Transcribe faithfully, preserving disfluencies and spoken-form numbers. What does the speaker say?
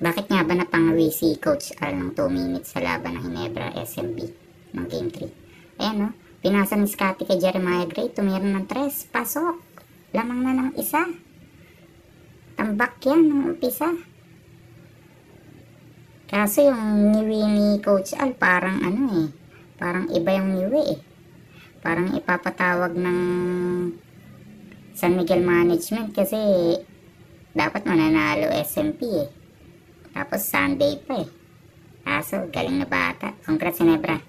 Bakit nga ba napangawi si Coach Al ng two minutes sa laban ng Ginebra S M B ng Game three? Ayan, no? Pinasa ni Scottie kay Jeremiah Gray, tumira ng tres, pasok. Lamang na ng isa. Tambak yan ng umpisa. Kaso yung niwi ni Coach Al parang ano eh, parang iba yung niwi eh. Parang ipapatawag ng San Miguel management kasi dapat mananalo S M P eh. Tapos Sunday pa eh. Kaso galing na bata. Congrats Ginebra.